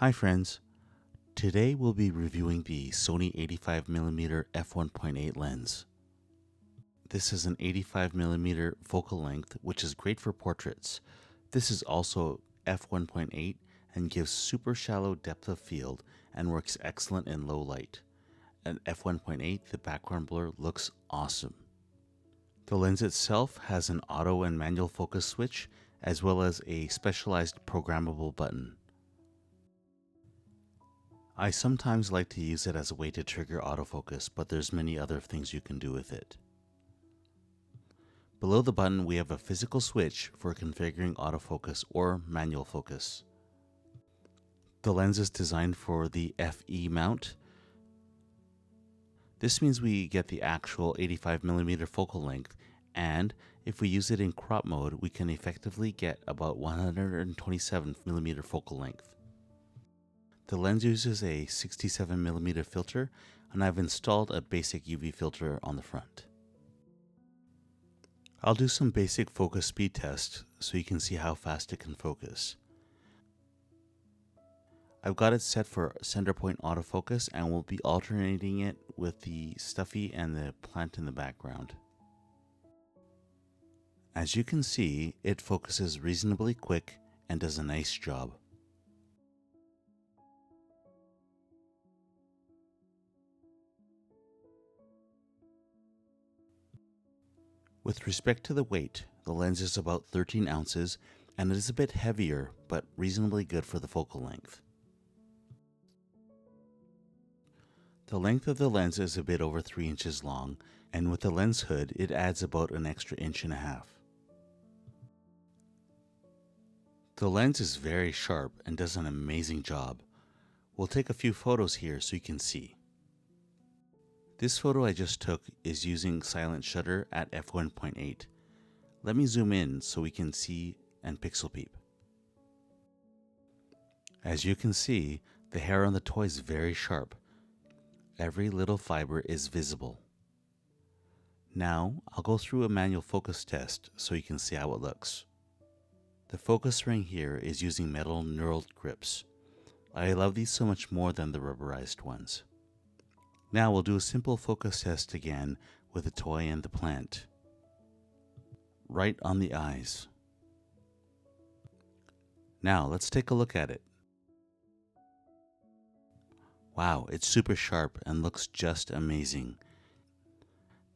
Hi friends, today we'll be reviewing the Sony 85mm f1.8 lens. This is an 85mm focal length, which is great for portraits. This is also f1.8 and gives super shallow depth of field and works excellent in low light. At f1.8, the background blur looks awesome. The lens itself has an auto and manual focus switch, as well as a specialized programmable button. I sometimes like to use it as a way to trigger autofocus, but there's many other things you can do with it. Below the button, we have a physical switch for configuring autofocus or manual focus. The lens is designed for the FE mount. This means we get the actual 85mm focal length, and if we use it in crop mode, we can effectively get about 127mm focal length. The lens uses a 67mm filter, and I've installed a basic UV filter on the front. I'll do some basic focus speed tests so you can see how fast it can focus. I've got it set for center point autofocus, and we'll be alternating it with the stuffy and the plant in the background. As you can see, it focuses reasonably quick and does a nice job. With respect to the weight, the lens is about 13 ounces and it is a bit heavier, but reasonably good for the focal length. The length of the lens is a bit over 3 inches long, and with the lens hood it adds about an extra 1.5 inches. The lens is very sharp and does an amazing job. We'll take a few photos here so you can see. This photo I just took is using silent shutter at f1.8. Let me zoom in so we can see and pixel peep. As you can see, the hair on the toy is very sharp. Every little fiber is visible. Now I'll go through a manual focus test so you can see how it looks. The focus ring here is using metal knurled grips. I love these so much more than the rubberized ones. Now we'll do a simple focus test again with the toy and the plant. Right on the eyes. Now let's take a look at it. Wow, it's super sharp and looks just amazing.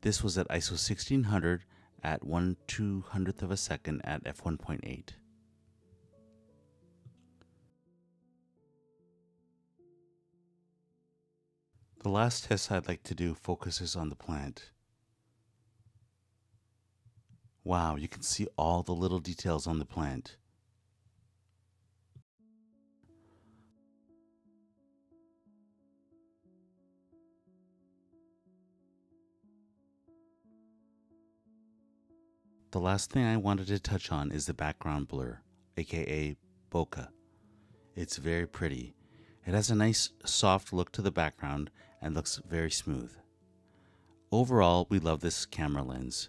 This was at ISO 1600 at 1/200th of a second at f1.8. The last test I'd like to do focuses on the plant. Wow, you can see all the little details on the plant. The last thing I wanted to touch on is the background blur, aka bokeh. It's very pretty. It has a nice soft look to the background and looks very smooth. Overall, we love this camera lens.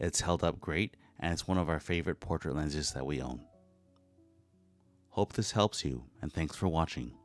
It's held up great and it's one of our favorite portrait lenses that we own. Hope this helps you, and thanks for watching.